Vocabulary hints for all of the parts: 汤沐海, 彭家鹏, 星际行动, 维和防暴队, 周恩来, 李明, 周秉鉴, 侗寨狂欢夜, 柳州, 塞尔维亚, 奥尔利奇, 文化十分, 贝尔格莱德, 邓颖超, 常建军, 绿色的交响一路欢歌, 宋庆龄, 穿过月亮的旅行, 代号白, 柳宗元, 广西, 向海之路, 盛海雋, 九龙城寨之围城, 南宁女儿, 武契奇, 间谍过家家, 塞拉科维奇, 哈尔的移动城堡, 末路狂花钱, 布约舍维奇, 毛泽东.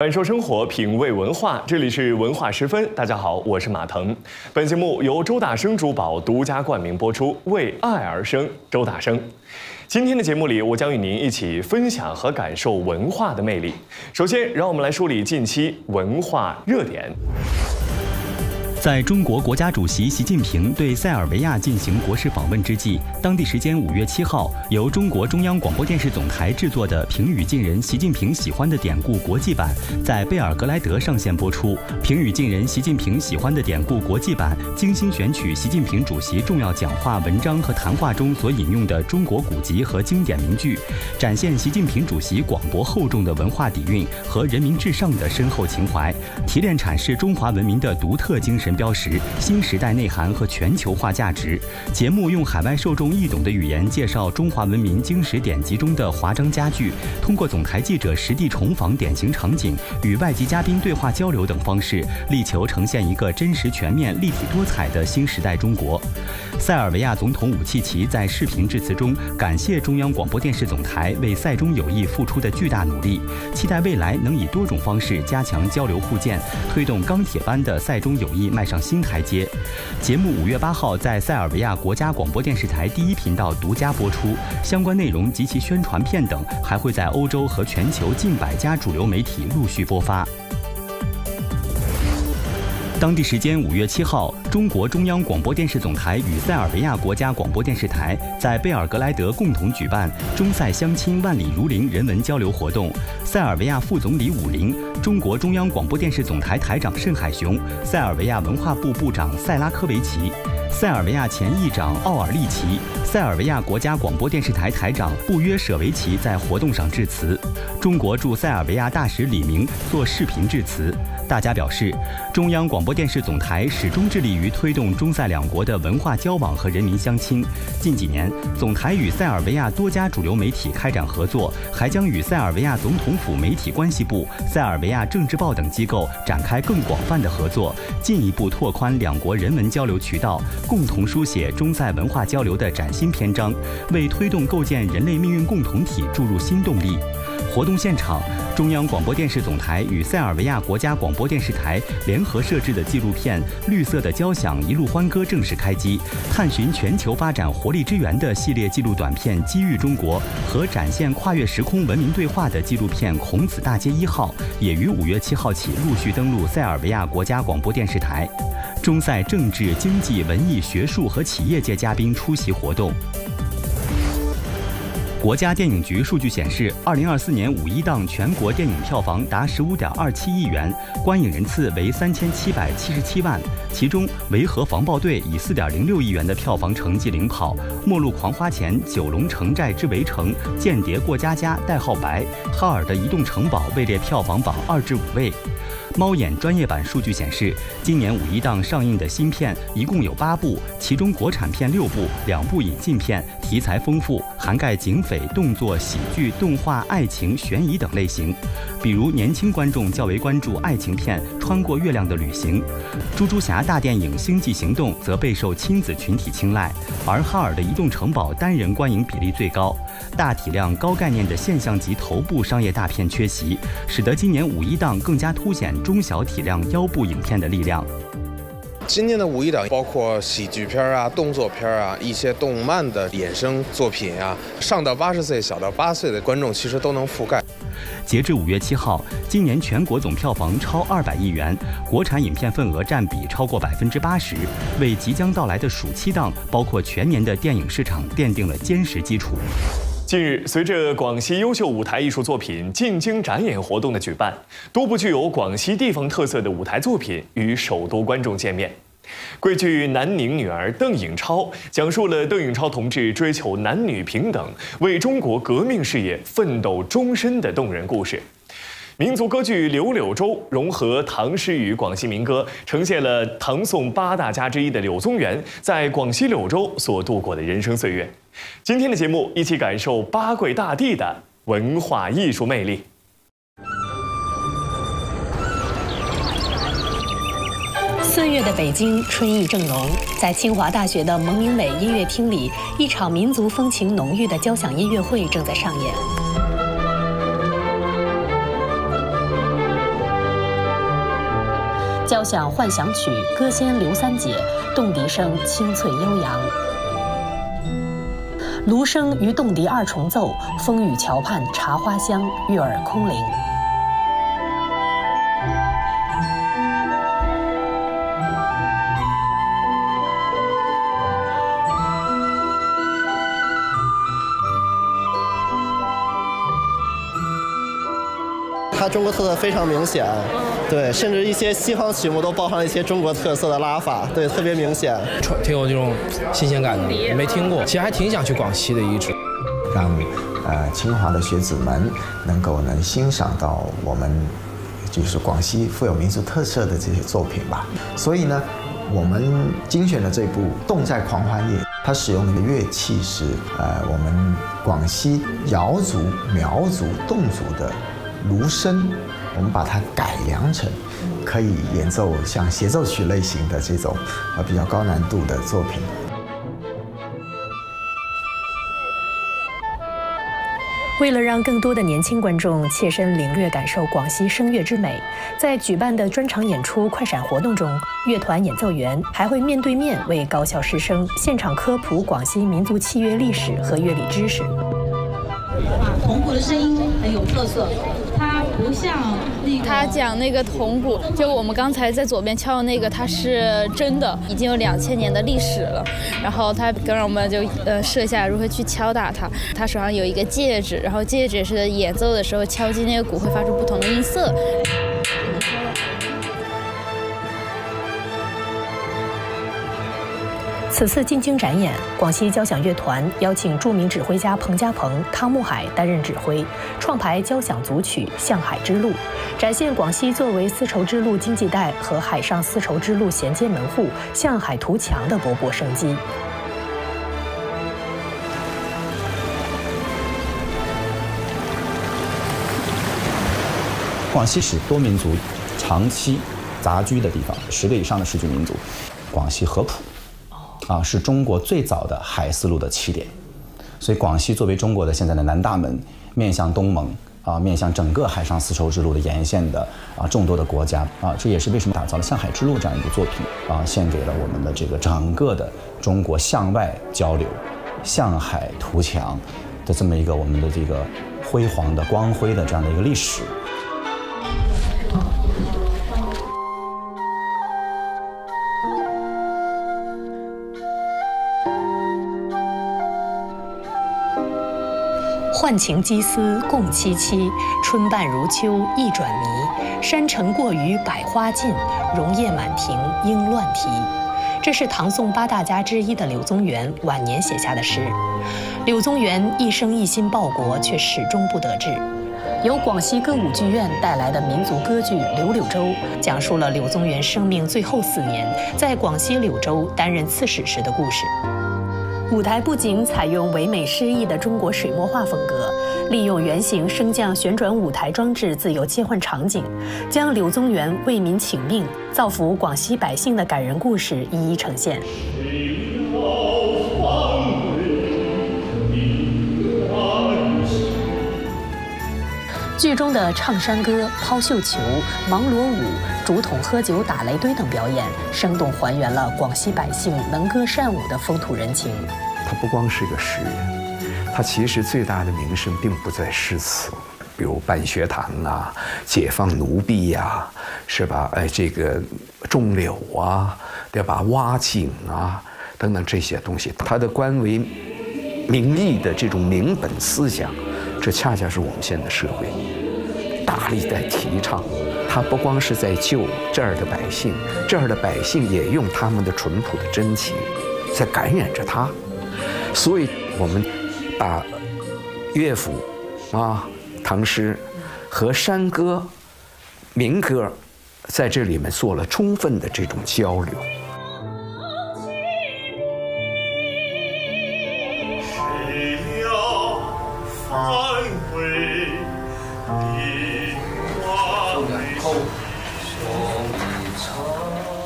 感受生活，品味文化，这里是文化十分。大家好，我是马腾。本节目由周大生珠宝独家冠名播出，为爱而生，周大生。今天的节目里，我将与您一起分享和感受文化的魅力。首先，让我们来梳理近期文化热点。在中国国家主席习近平对塞尔维亚进行国事访问之际，当地时间5月7号，由中国中央广播电视总台制作的评语近人习近平喜欢的典故国际版在贝尔格莱德上线播出。评语近人习近平喜欢的典故国际版精心选取习近平主席重要讲话、文章和谈话中所引用的中国古籍和经典名句，展现习近平主席广博厚重的文化底蕴和人民至上的深厚情怀，提炼阐释中华文明的独特精神标识、新时代内涵和全球化价值。节目用海外受众易懂的语言介绍中华文明经史典籍中的华章佳句，通过总台记者实地重访典型场景、与外籍嘉宾对话交流等方式，力求呈现一个真实、全面、立体、多彩的新时代中国。塞尔维亚总统武契奇在视频致辞中感谢中央广播电视总台为塞中友谊付出的巨大努力，期待未来能以多种方式加强交流互鉴，推动钢铁般的塞中友谊迈上新台阶。节目5月8号在塞尔维亚国家广播电视台第一频道独家播出，相关内容及其宣传片等还会在欧洲和全球近100家主流媒体陆续播发。当地时间5月7号，中国中央广播电视总台与塞尔维亚国家广播电视台在贝尔格莱德共同举办中塞相亲万里如林人文交流活动。塞尔维亚副总理武林、中国中央广播电视总台台长盛海雄、塞尔维亚文化部部长塞拉科维奇、塞尔维亚前议长奥尔利奇、塞尔维亚国家广播电视台台长布约舍维奇在活动上致辞。中国驻塞尔维亚大使李明做视频致辞。大家表示，中央广播电视总台始终致力于推动中塞两国的文化交往和人民相亲。近几年，总台与塞尔维亚多家主流媒体开展合作，还将与塞尔维亚总统府媒体关系部、塞尔维亚政治报等机构展开更广泛的合作，进一步拓宽两国人文交流渠道，共同书写中塞文化交流的崭新篇章，为推动构建人类命运共同体注入新动力。活动现场，中央广播电视总台与塞尔维亚国家广播电视台联合摄制的纪录片《绿色的交响一路欢歌》正式开机。探寻全球发展活力之源的系列纪录短片《机遇中国》和展现跨越时空文明对话的纪录片《孔子大街1号》也于5月7号起陆续登陆塞尔维亚国家广播电视台。中塞政治、经济、文艺、学术和企业界嘉宾出席活动。国家电影局数据显示，2024年5.1档全国电影票房达15.27亿元，观影人次为3777万，其中《维和防暴队》以4.06亿元的票房成绩领跑，《末路狂花钱》、《九龙城寨之围城》、《间谍过家家》、《代号白》、《哈尔的移动城堡》位列票房榜2至5位。猫眼专业版数据显示，今年5.1档上映的新片一共有8部，其中国产片6部，2部引进片，题材丰富，涵盖警匪、动作、喜剧、动画、爱情、悬疑等类型。比如年轻观众较为关注爱情片《穿过月亮的旅行》，《蜘蛛侠》大电影《星际行动》则备受亲子群体青睐，而《哈尔的移动城堡》单人观影比例最高。大体量高概念的现象级头部商业大片缺席，使得今年5.1档更加凸显中小体量腰部影片的力量。今年的5.1档包括喜剧片啊、动作片啊、一些动漫的衍生作品啊，上到80岁、小到8岁的观众其实都能覆盖。截至5月7号，今年全国总票房超200亿元，国产影片份额占比超过80%，为即将到来的暑期档，包括全年的电影市场奠定了坚实基础。近日，随着广西优秀舞台艺术作品进京展演活动的举办，多部具有广西地方特色的舞台作品与首都观众见面。贵剧《南宁女儿》邓颖超讲述了邓颖超同志追求男女平等、为中国革命事业奋斗终身的动人故事。民族歌剧《柳柳州》融合唐诗与广西民歌，呈现了唐宋8大家之一的柳宗元在广西柳州所度过的人生岁月。今天的节目，一起感受八桂大地的文化艺术魅力。4月的北京春意正浓，在清华大学的蒙明伟音乐厅里，一场民族风情浓郁的交响音乐会正在上演。交响幻想曲歌仙刘三姐，洞笛声清脆悠扬，芦声与洞笛二重奏，风雨桥畔茶花香，悦耳空灵。它中国特色非常明显，对，甚至一些西方曲目都包含了一些中国特色的拉法，对，特别明显，挺有这种新鲜感的，没听过，其实还挺想去广西的一直，让清华的学子们能够欣赏到我们就是广西富有民族特色的这些作品吧。所以呢，我们精选的这部《侗寨狂欢夜》，它使用的乐器是我们广西瑶族、苗族、侗族的芦笙，我们把它改良成可以演奏像协奏曲类型的这种比较高难度的作品。为了让更多的年轻观众切身领略感受广西声乐之美，在举办的专场演出快闪活动中，乐团演奏员还会面对面为高校师生现场科普广西民族器乐历史和乐理知识。铜鼓的声音很有特色，它不像那个他讲那个铜鼓，就我们刚才在左边敲的那个，它是真的已经有2000年的历史了。然后他跟我们就设下如何去敲打它，他手上有一个戒指，然后戒指是演奏的时候敲击那个鼓会发出不同的音色。此次进京展演，广西交响乐团邀请著名指挥家彭家鹏、汤沐海担任指挥，创排交响组曲《向海之路》，展现广西作为丝绸之路经济带和海上丝绸之路衔接门户向海图强的勃勃生机。广西是多民族长期杂居的地方，10个以上的世居民族。广西合浦是中国最早的海丝路的起点，所以广西作为中国的现在的南大门，面向东盟面向整个海上丝绸之路的沿线的众多的国家这也是为什么打造了《向海之路》这样一部作品献给了我们的这个整个的中国向外交流、向海图强的这么一个我们的这个辉煌的光辉的这样的一个历史。幻情羁思共凄凄，春半如秋一转迷。山城过于百花尽，荣叶满屏应乱啼。这是唐宋8大家之一的柳宗元晚年写下的诗。柳宗元一生一心报国，却始终不得志。由广西歌舞剧院带来的民族歌剧《柳柳州》，讲述了柳宗元生命最后4年在广西柳州担任刺史时的故事。舞台不仅采用唯美诗意的中国水墨画风格，利用圆形升降旋转舞台装置自由切换场景，将柳宗元为民请命、造福广西百姓的感人故事一一呈现。剧中的唱山歌、抛绣球、芒锣舞、竹筒喝酒打雷堆等表演，生动还原了广西百姓能歌善舞的风土人情。它不光是一个诗人，它其实最大的名声并不在诗词，比如办学堂啊、解放奴婢呀，是吧？这个种柳啊，对吧？挖井啊，等等这些东西，它的官为民意的这种民本思想。这恰恰是我们现在的社会大力在提倡，它不光是在救这儿的百姓，这儿的百姓也用他们的淳朴的真情在感染着它。所以我们把乐府唐诗和山歌、民歌在这里面做了充分的这种交流。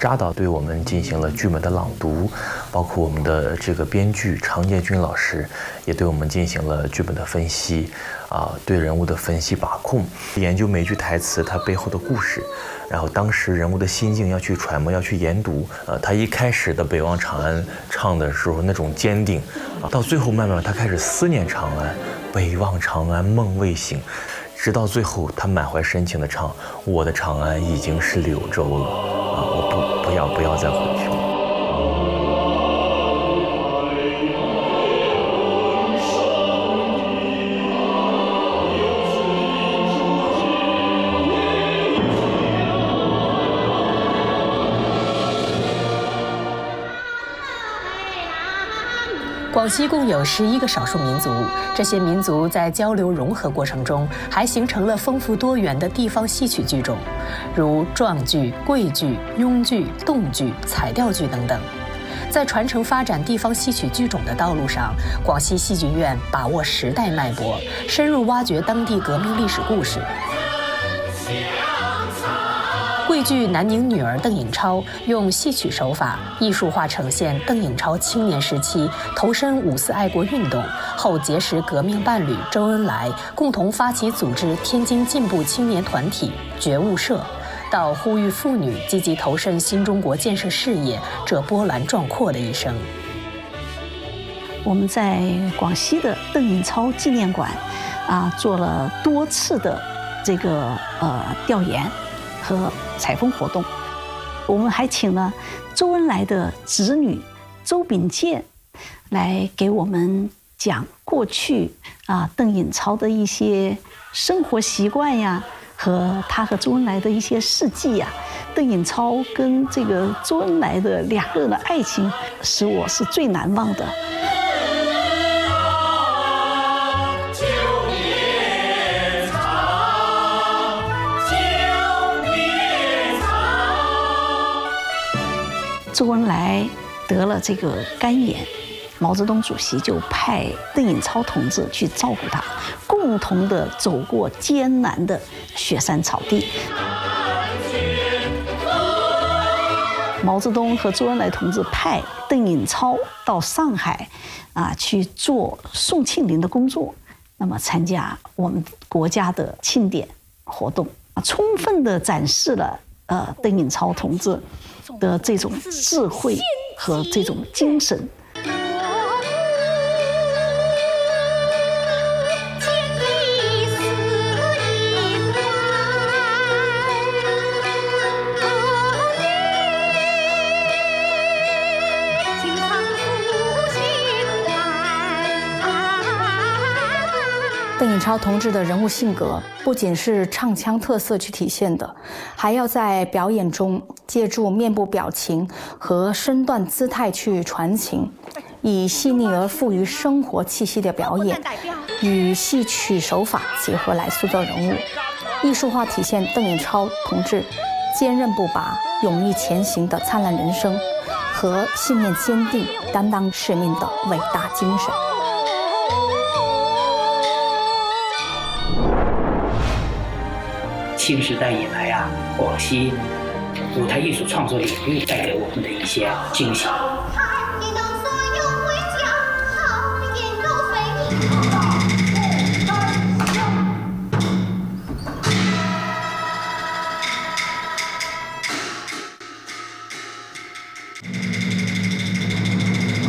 扎导对我们进行了剧本的朗读，包括我们的这个编剧常建军老师也对我们进行了剧本的分析，对人物的分析把控，研究每一句台词它背后的故事，然后当时人物的心境要去揣摩，要去研读。他一开始的《北望长安》唱的时候那种坚定，到最后慢慢他开始思念长安，北望长安梦未醒。 直到最后，他满怀深情地唱：“我的长安已经是柳州了，我不要再回去了。” 广西共有11个少数民族，这些民族在交流融合过程中，还形成了丰富多元的地方戏曲剧种，如壮剧、桂剧、庸剧、侗剧、彩调剧等等。在传承发展地方戏曲剧种的道路上，广西戏剧院把握时代脉搏，深入挖掘当地革命历史故事。 桂剧南宁女儿邓颖超用戏曲手法艺术化呈现邓颖超青年时期投身五四爱国运动后，结识革命伴侣周恩来，共同发起组织天津进步青年团体觉悟社，到呼吁妇女积极投身新中国建设事业这波澜壮阔的一生。我们在广西的邓颖超纪念馆做了多次的这个调研 和采风活动，我们还请了周恩来的侄女周秉鉴来给我们讲过去邓颖超的一些生活习惯呀，和他和周恩来的一些事迹呀。邓颖超跟这个周恩来的两个人的爱情，使我是最难忘的。 周恩来得了这个肝炎，毛泽东主席就派邓颖超同志去照顾他，共同的走过艰难的雪山草地。毛泽东和周恩来同志派邓颖超到上海，去做宋庆龄的工作，那么参加我们国家的庆典活动，充分的展示了邓颖超同志 的这种智慧和这种精神。邓颖超同志的人物性格不仅是唱腔特色去体现的，还要在表演中 借助面部表情和身段姿态去传情，以细腻而富于生活气息的表演，与戏曲手法结合来塑造人物，艺术化体现邓颖超同志坚韧不拔、勇于前行的灿烂人生和信念坚定、担当使命的伟大精神。 新时代以来广西 舞台艺术创作领域带给我们的一些惊喜。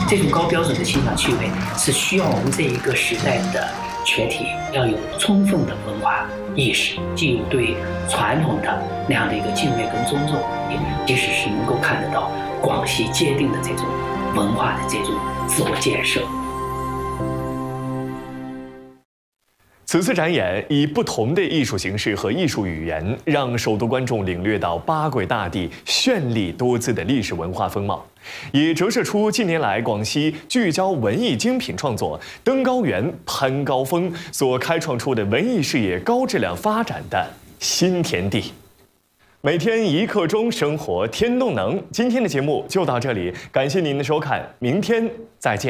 这种高标准的欣赏趣味是需要我们这一个时代的全体要有充分的文化 意识，既有对传统的那样的一个敬畏跟尊重，即使是能够看得到广西界定的这种文化的这种自我建设。此次展演以不同的艺术形式和艺术语言，让首都观众领略到八桂大地绚丽多姿的历史文化风貌，也折射出近年来广西聚焦文艺精品创作、登高原、攀高峰所开创出的文艺事业高质量发展的新天地。每天一刻钟，生活添动能。今天的节目就到这里，感谢您的收看，明天再见。